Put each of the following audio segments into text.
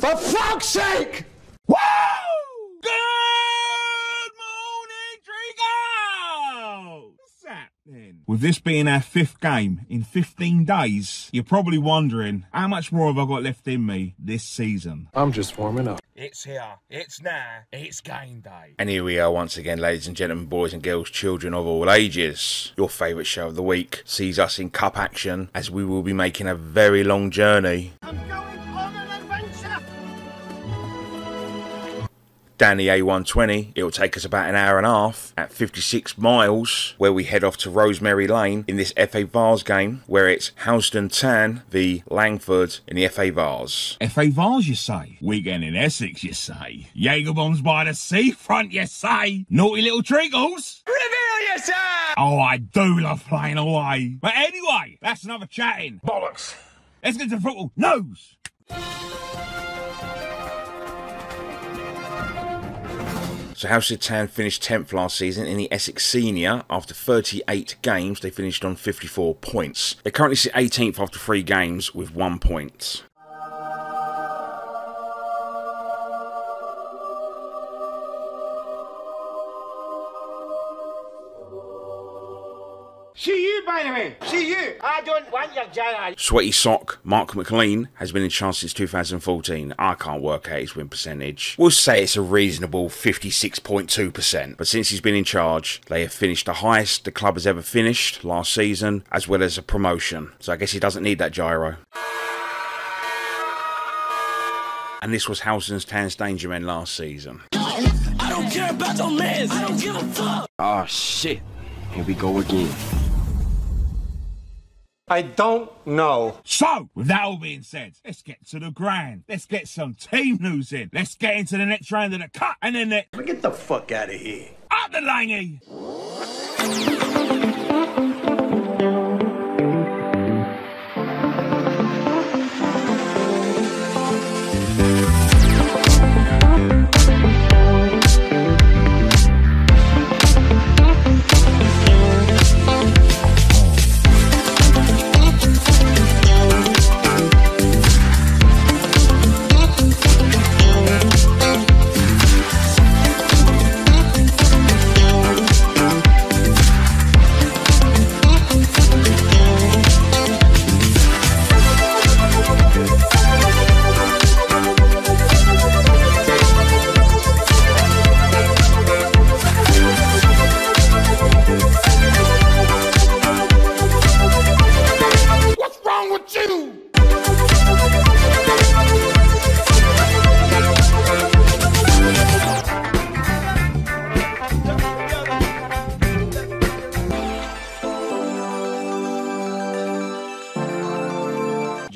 For fuck's sake! Woo! Good morning, Trigo! What's happening? With this being our fifth game in 15 days, you're probably wondering, how much more have I got left in me this season? I'm just warming up. It's here, it's now, it's game day. And here we are once again, ladies and gentlemen, boys and girls, children of all ages. Your favourite show of the week sees us in cup action as we will be making a very long journey. I'm going on an adventure! Down the A120, it will take us about an hour and a half at 56 miles, where we head off to Rosemary Lane in this FA Vase game, where it's Halstead Town v Langford in the FA Vase. FA Vase, you say? Weekend in Essex, you say? Jaeger bombs by the seafront, you say? Naughty little treagles? Reveal yourself! Oh, I do love playing away. But anyway, that's another chatting. Bollocks. Let's get to football. News! So Halstead Town finished 10th last season in the Essex Senior. After 38 games, they finished on 54 points. They currently sit 18th after 3 games with 1 point. See you, by the way. See you. I don't want your giant. Sweaty sock Mark McLean has been in charge since 2014. I can't work out his win percentage. We'll say it's a reasonable 56.2%. But since he's been in charge, they have finished the highest the club has ever finished last season, as well as a promotion. So I guess he doesn't need that gyro. And this was Halstead Town's Danger Men last season. I don't care about your mess. I don't give a fuck. Oh, shit. Here we go again. I don't know. So, with that all being said, let's get to the grind. Let's get some team news in. Let's get into the next round of the cup and then get the fuck out of here. Up the langy!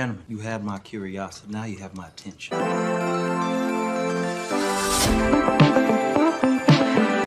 Gentlemen, you have my curiosity. Now you have my attention.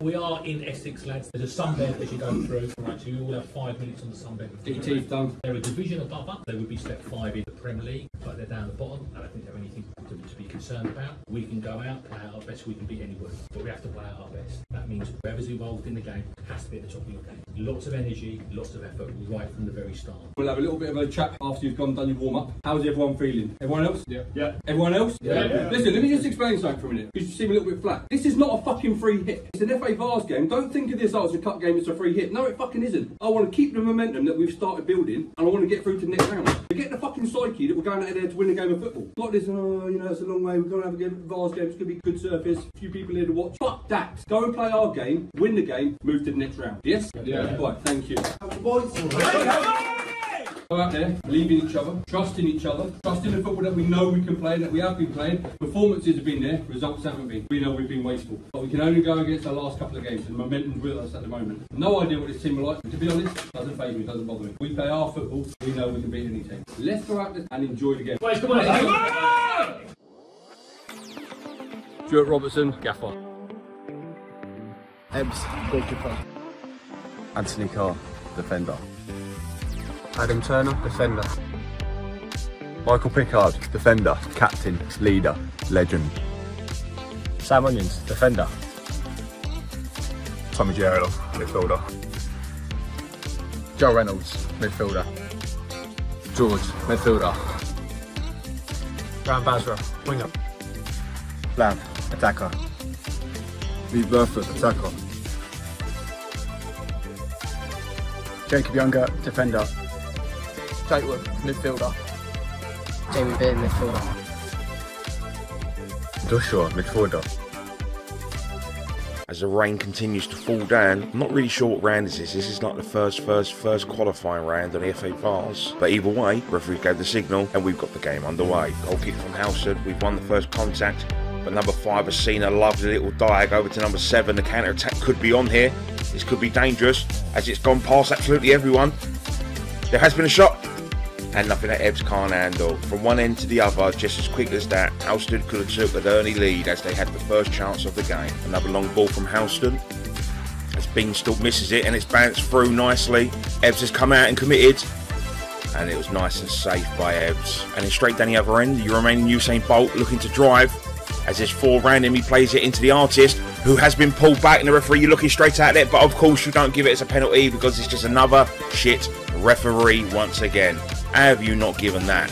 We are in Essex, lads. There's a sunbed that you go through. Right, so you all have 5 minutes on the sunbed. Get your teeth done. They're a division above us. They would be step 5 in the Premier League, but they're down the bottom. I don't think they have anything to be concerned about. We can go out, play out our best. We can beat anyone, but we have to play out our best. That means whoever's involved in the game has to be at the top of your game. Lots of energy, lots of effort, right from the very start. We'll have a little bit of a chat after you've done your warm up. How's everyone feeling? Everyone else? Yeah. Yeah. Everyone else? Yeah. Yeah. Listen, let me just explain something for a minute. You seem a little bit flat. This is not a fucking free hit. It's an FA Vase game. Don't think of this as a cup game. It's a free hit. No, it fucking isn't. I want to keep the momentum that we've started building, and I want to get through to the next round. Forget the fucking psyche that we're going out there to win a game of football. Not this. Oh, you know, it's a long way. We're going to have a game. Vase game. It's going to be good surface. A few people here to watch. Fuck that. Go and play our game. Win the game. Move to the next round. Yes. Yeah. Right, thank you. Go out there, believe in each other, trust in each other, trust in the football that we know we can play, that we have been playing. Performances have been there, results haven't been. We know we've been wasteful. But we can only go against our last couple of games, and momentum's with us at the moment. No idea what this team are like, but to be honest, it doesn't faze me, it doesn't bother me. We play our football, we know we can beat any team. Let's go out there and enjoy the game. Wait, come on! Stuart Robertson, gaffer. Ebbs, goalkeeper. Anthony Carr, defender. Adam Turner, defender. Michael Pickard, defender, captain, leader, legend. Sam Onions, defender. Tommy Gerrero, midfielder. Joe Reynolds, midfielder. George, midfielder. Graham Basra, winger. Lamb, attacker. Lee Burford, attacker. Jacob Younger, defender. Jake Wood, midfielder. Jamie Baird, midfielder. Joshua, midfielder. As the rain continues to fall down, I'm not really sure what round this is. This is like the first qualifying round on the FA Vase. But either way, referee gave the signal and we've got the game underway. Goal kick from Halstead, we've won the first contact. But number 5 has seen a lovely little diag over to number 7. The counter attack could be on here. This could be dangerous as it's gone past absolutely everyone. There has been a shot. And nothing that Ebbs can't handle. From one end to the other, just as quick as that, Halstead could have took an early lead as they had the first chance of the game. Another long ball from Halstead, as Beanstalk misses it and it's bounced through nicely. Ebbs has come out and committed, and it was nice and safe by Ebbs. And then straight down the other end, the remaining Usain Bolt looking to drive. As there's 4 round him, he plays it into the artist, who has been pulled back, and the referee, you're looking straight at it, but of course you don't give it as a penalty because it's just another shit referee once again. How have you not given that?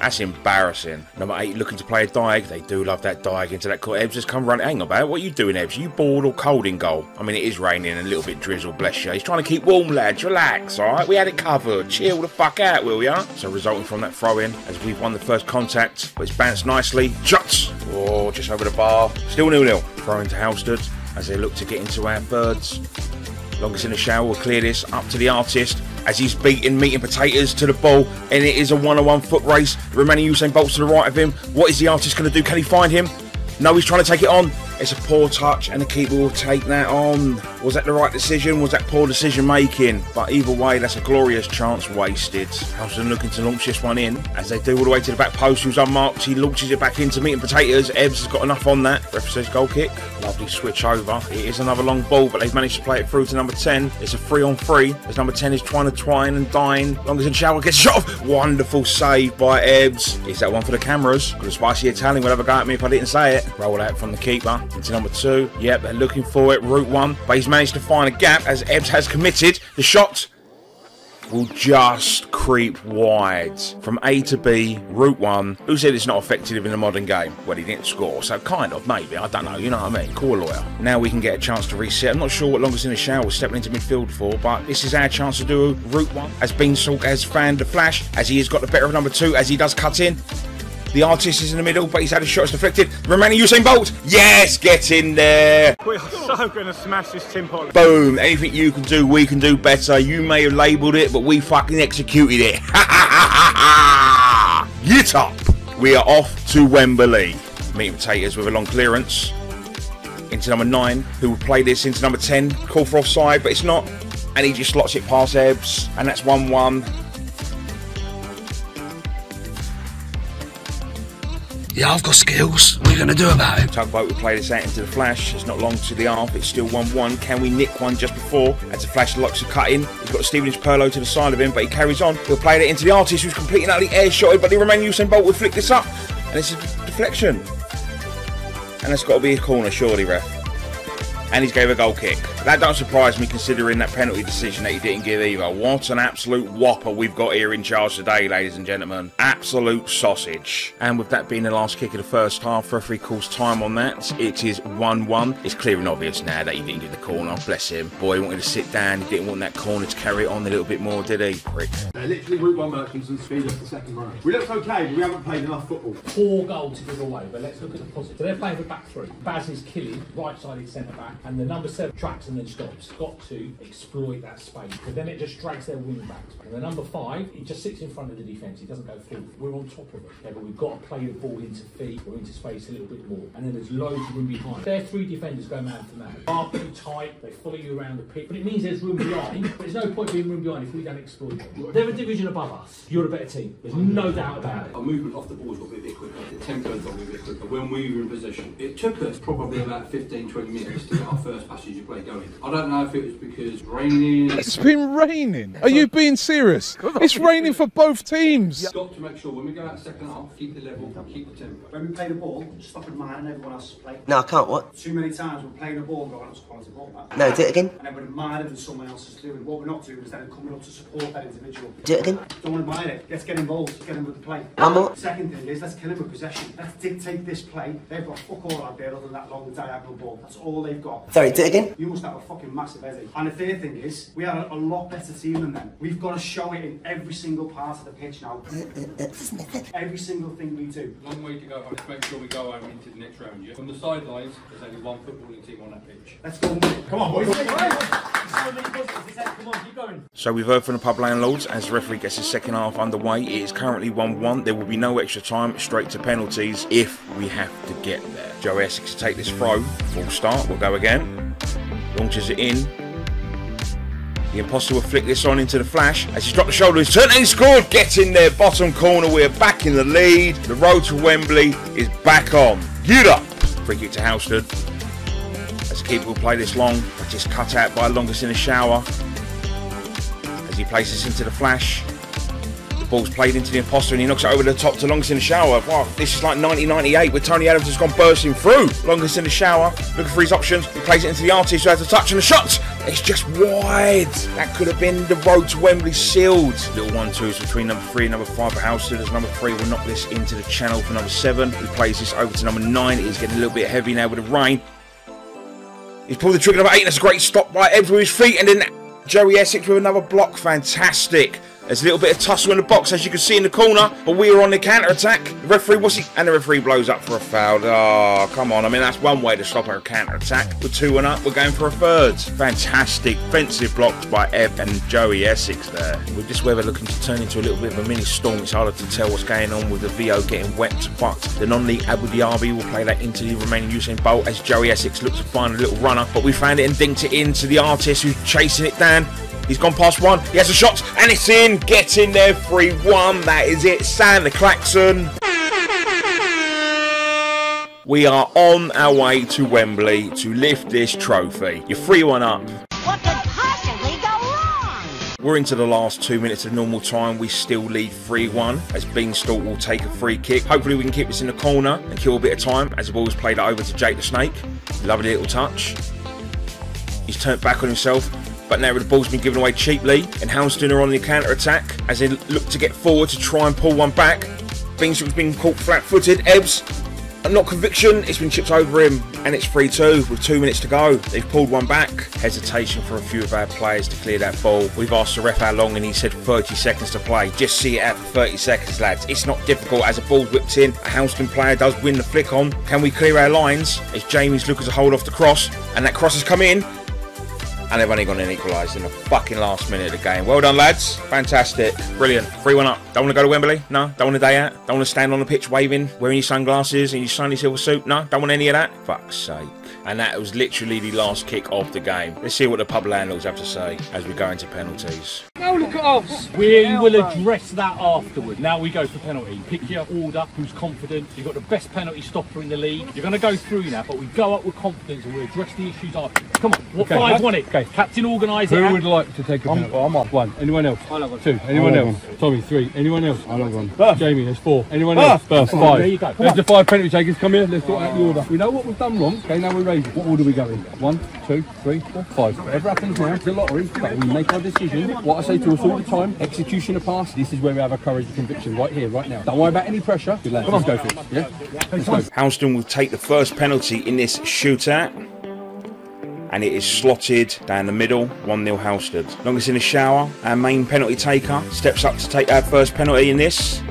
That's embarrassing. Number 8 looking to play a diag. They do love that diag into that court. Ebbs has come running. Hang on, man. What are you doing, Ebbs? You bored or cold in goal? I mean, it is raining and a little bit drizzle, bless you. He's trying to keep warm, lads. Relax, all right? We had it covered. Chill the fuck out, will ya? So resulting from that throw-in, as we've won the first contact, but it's bounced nicely. Shots! Oh, just over the bar. Still 0-0. Throw into Halstead as they look to get into our birds. Longest in the shower will clear this up to the artist as he's beating meat and potatoes to the ball, and it is a one-on-one foot race. The remaining Usain Bolt's to the right of him. What is the artist going to do? Can he find him? No, he's trying to take it on. It's a poor touch and the keeper will take that on. Was that the right decision? Was that poor decision making? But either way, that's a glorious chance wasted. Halstead looking to launch this one in as they do all the way to the back post, who's unmarked. He launches it back into meat and potatoes. Ebbs has got enough on that. Referee says goal kick. Lovely switch over. It is another long ball, but they've managed to play it through to number 10. It's a 3-on-3 as number 10 is trying to twine and dine. Longest in shower gets shot off. Wonderful save by Ebbs. Is that one for the cameras? Got a spicy Italian would have a go at me if I didn't say it. Roll out from the keeper. Into number 2. Yep, they're looking for it. Route 1. But he's managed to find a gap as Ebbs has committed. The shot will just creep wide. From A to B, Route 1. Who said it's not effective in the modern game? Well, he didn't score, so kind of, maybe. I don't know, you know what I mean? Call a lawyer. Now we can get a chance to reset. I'm not sure what Longest in the Shower was stepping into midfield for, but this is our chance to do Route 1. As Beanstalk has found the flash, as he has got the better of number 2, as he does cut in. The artist is in the middle, but he's had his shots deflected. Remaining Usain Bolt. Yes, get in there. We're so going to smash this tin pot. Boom. Anything you can do, we can do better. You may have labelled it, but we fucking executed it. Ha ha ha ha ha. Get up. We are off to Wembley. Meat and potatoes with a long clearance. Into number 9, who will play this into number 10. Call for offside, but it's not. And he just slots it past Ebbs. And that's 1-1. Yeah, I've got skills. What are you going to do about it? Tugboat will play this out into the flash. It's not long to the half. It's still 1-1. Can we nick one just before? As the flash locks a cut in. He's got Stevenage Perlo to the side of him, but he carries on. He'll play it into the artist, who's completing out the air shot, but the remaining Usain Bolt will flick this up. And it's a deflection. And that's got to be a corner, surely, ref. And he's gave a goal kick. That don't surprise me considering that penalty decision that he didn't give either. What an absolute whopper we've got here in charge today, ladies and gentlemen. Absolute sausage. And with that being the last kick of the first half, referee calls time on that. It is 1-1. It's clear and obvious now that he didn't give the corner. Bless him. Boy, he wanted to sit down. He didn't want that corner to carry it on a little bit more, did he? Prick. They're literally Route 1 merchants and speed up the second row. We looked okay, but we haven't played enough football. 4 goals to give away, but let's look at the positive. So they're playing for back 3. Baz is killing, right-sided centre-back, and the number 7 tracks and then stops. Got to exploit that space, but then it just drags their wing backs. And the number 5, he just sits in front of the defence. He doesn't go forward. We're on top of it. Yeah, but we've got to play the ball into feet or into space a little bit more. And then there's loads of room behind. Their 3 defenders go man for man. Are pretty tight. They follow you around the pitch, but it means there's room behind. But there's no point being room behind if we don't exploit them. They're a division above us. You're a better team. There's no doubt about it. Our movement off the ball's got a bit quicker. The tempo's got a bit quicker. When we were in position, it took us probably about 15, 20 minutes to our first passenger play going. I don't know if it was because it's raining. It's been raining. Are you being serious? It's raining for both teams. You've got to make sure when we go out second half, keep the level, keep the tempo. When we play the ball, stop at mine and everyone else play. No, I can't. What? Too many times we're playing the ball, going, that's quality ball. Back. No, do it again. And everyone admired it and someone else is doing. What we're not doing is then coming up to support that individual. Do it again. Don't admire it. Let's get involved. Let's get him with the play. One more. Second thing is, let's kill him with possession. Let's dictate this play. They've got fuck all out there other than that long diagonal ball. That's all they've got. Sorry, do it again. You must have a fucking massive headache. And the third thing is, we are a lot better team than them. We've got to show it in every single part of the pitch now. Every single thing we do. Long way to go home. Let's make sure we go home into the next round. Yeah? From the sidelines, there's only one footballing team on that pitch. Let's go. Come on, boys. So we've heard from the pub landlords as the referee gets his second half underway. It is currently 1-1. There will be no extra time, straight to penalties if we have to get there. Joe Essex to take this throw. Full start, we'll go again. Launches it in. The imposter will flick this on into the flash as he dropped the shoulder. He's turned and he scored. Gets in there, bottom corner. We're back in the lead. The road to Wembley is back on. Yuda! Free kick to Halstead. As the keeper will play this long, but just cut out by Longest in the shower. As he places into the flash, the ball's played into the imposter and he knocks it over the top to Longest in the shower. Wow, this is like 1998 where Tony Adams has gone bursting through. Longest in the shower, looking for his options. He plays it into the artist who has a touch and the shot. It's just wide. That could have been the road to Wembley sealed. Little 1-2s between number 3 and number 5 for Halstead as number 3 will knock this into the channel for number 7. He plays this over to number 9. It is getting a little bit heavy now with the rain. He's pulled the trigger number 8, and that's a great stop by Ebbs with his feet, and then Joey Essex with another block. Fantastic. There's a little bit of tussle in the box, as you can see in the corner, but we are on the counter-attack. The referee, what's he? And the referee blows up for a foul. Oh, come on. I mean, that's one way to stop a counter-attack. We're 2-1 up. We're going for a third. Fantastic. Defensive blocks by Ebb and Joey Essex there. With this weather looking to turn into a little bit of a mini storm, it's harder to tell what's going on with the VO getting wet, but the non-league Abu Dhabi will play that into the remaining Usain Bolt as Joey Essex looks to find a little runner, but we found it and dinked it into the artist who's chasing it down. He's gone past one, he has a shot, and it's in. Get in there, 3-1. That is it. Sound the klaxon. We are on our way to Wembley to lift this trophy. You're 3-1 up. We're into the last 2 minutes of normal time. We still lead 3-1 as Beanstalk will take a free kick. Hopefully we can keep this in the corner and kill a bit of time as the ball's played over to Jake the Snake. Lovely little touch. He's turned back on himself. But now the ball's been given away cheaply, and Halstead are on the counter-attack as they look to get forward to try and pull one back. Beanstalk's been caught flat-footed. Ebbs, not conviction, it's been chipped over him, and it's 3-2 with 2 minutes to go. They've pulled one back. Hesitation for a few of our players to clear that ball. We've asked the ref how long, and he said 30 seconds to play. Just see it out for 30 seconds, lads. It's not difficult as a ball's whipped in. A Halstead player does win the flick on. Can we clear our lines? As Jamie's looking to hold off the cross, and that cross has come in. And they've only gone and equalised in the fucking last minute of the game. Well done, lads. Fantastic. Brilliant. 3-1 up. Don't want to go to Wembley? No. Don't want a day out? Don't want to stand on the pitch waving, wearing your sunglasses and your shiny silver suit? No. Don't want any of that? Fuck's sake. And that was literally the last kick of the game. Let's see what the pub landlords have to say as we go into penalties. Now look at us. We will address that afterward. Now we go for penalty. Pick your order, who's confident. You've got the best penalty stopper in the league. You're going to go through now, but we go up with confidence and we address the issues after. Come on. What five want it? Okay. Captain, organise it. Who would like to take a penalty? I'm up. 1. Anyone else? I love 1. 2. Anyone else? One. Tommy, 3. Anyone else? I love 1. Burf. Jamie, there's 4. Anyone else? Burf. 5. There you go. There's the 5 penalty takers. Come here. Let's sort out the order. We know what we've done wrong. Okay, now we're raising. What order we go in? 1, 2, 3, 4, 5. Whatever happens now, it's a lottery, but we make our decision. What I say to us all the time, execution of pass. This is where we have our courage and conviction. Right here, right now. Don't worry about any pressure. Good lad. Let's go for it. Yeah? Halstead will take the first penalty in this shootout. And it is slotted down the middle, 1-0 Halstead. Longest in the shower, our main penalty taker, steps up to take our first penalty in this.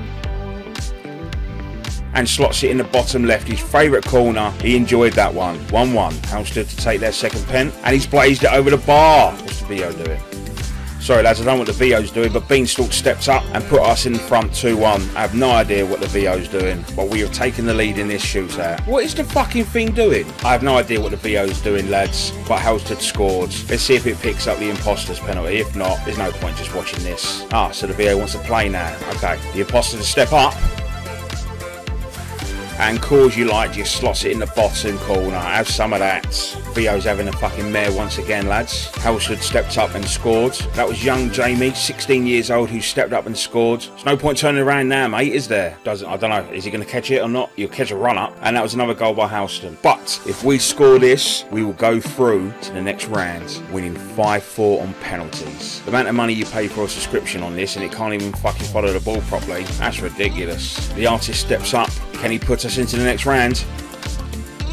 And slots it in the bottom left, his favourite corner. He enjoyed that one. 1-1, Halstead to take their second pen. And he's blazed it over the bar. What's the VO doing? Sorry lads, I don't know what the VO's doing, but Beanstalk stepped up and put us in front 2-1. I have no idea what the VO's doing, but we have taken the lead in this shootout. What is the fucking thing doing? I have no idea what the VO's doing, lads, but Halstead scored. Let's see if it picks up the imposter's penalty. If not, there's no point just watching this. Ah, so the VO wants to play now. Okay, the imposter to step up. and cause you like just slots it in the bottom corner. Have some of that. Theo's having a fucking mare once again, lads. Halstead stepped up and scored. That was young Jamie, 16 years old, who stepped up and scored. There's no point turning around now, mate, is there? I don't know, is he going to catch it or not? You'll catch a run up. And that was another goal by Halstead. But if we score this, we will go through to the next round, winning 5-4 on penalties. The amount of money you pay for a subscription on this and it can't even fucking follow the ball properly, that's ridiculous. The artist steps up. Can he put us into the next round?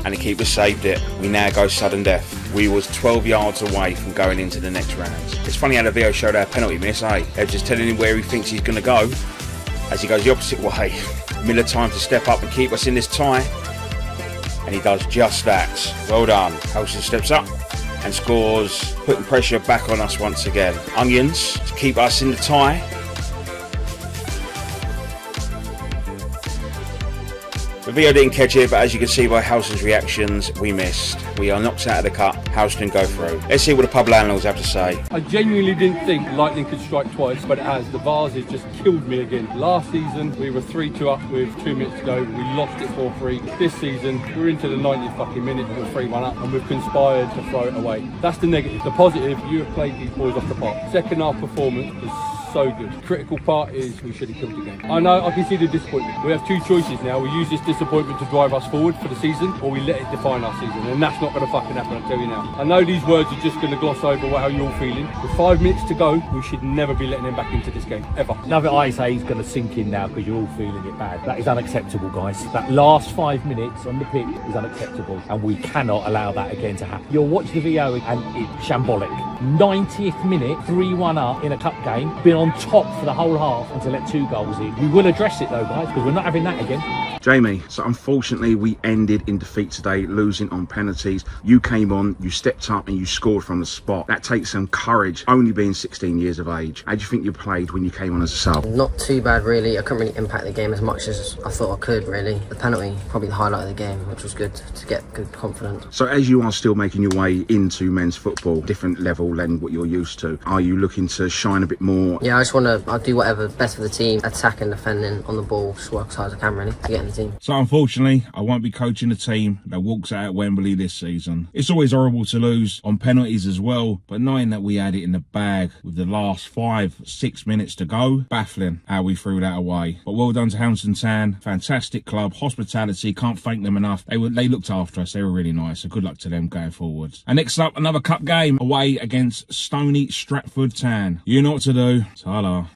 And the keeper saved it. We now go sudden death. We was 12 yards away from going into the next round. It's funny how the VO showed our penalty miss, eh? They're just telling him where he thinks he's going to go as he goes the opposite way. Miller time to step up and keep us in this tie. And he does just that. Well done. Halstead steps up and scores, putting pressure back on us once again. Onions to keep us in the tie. The VO didn't catch it, but as you can see by Halstead's reactions, we missed. We are knocked out of the cup. Halstead go through. Let's see what the pub landlords have to say. I genuinely didn't think lightning could strike twice, but it has. The Vase has just killed me again. Last season, we were 3-2 up with 2 minutes to go. We lost it 4-3. This season, we're into the 90th fucking minute. We're 3-1 up, and we've conspired to throw it away. That's the negative. The positive, you have played these boys off the park. Second half performance was so good. The critical part is we should have killed the game. I know, I can see the disappointment. We have two choices now. We use this disappointment to drive us forward for the season, or we let it define our season, and that's not going to fucking happen, I'll tell you now. I know these words are just going to gloss over how you're feeling. With 5 minutes to go, we should never be letting him back into this game, ever. Love it, I say he's going to sink in now because you're all feeling it bad. That is unacceptable, guys. That last 5 minutes on the pitch is unacceptable, and we cannot allow that again to happen. You'll watch the VO and it's shambolic. 90th minute, 3-1 up in a cup game, been on top for the whole half and to let two goals in. We will address it though, guys, because we're not having that again. Jamie, so unfortunately we ended in defeat today, losing on penalties. You came on, you stepped up and you scored from the spot. That takes some courage, only being 16 years of age. How do you think you played when you came on as a sub? Not too bad really. I couldn't really impact the game as much as I thought I could really. The penalty, probably the highlight of the game, which was good to get good confidence. So as you are still making your way into men's football, different level than what you're used to, are you looking to shine a bit more? Yeah, I just want to, I'll do whatever best for the team, attack and defending on the ball, just work as hard as I can really to get in the team. So unfortunately, I won't be coaching a team that walks out at Wembley this season. It's always horrible to lose on penalties as well, but knowing that we had it in the bag with the last 5-6 minutes to go, baffling how we threw that away. But well done to Halstead Town, fantastic club, hospitality, can't thank them enough. They looked after us, they were really nice, so good luck to them going forwards. And next up, another cup game away against Stony Stratford Town. You know what to do. Ta-la.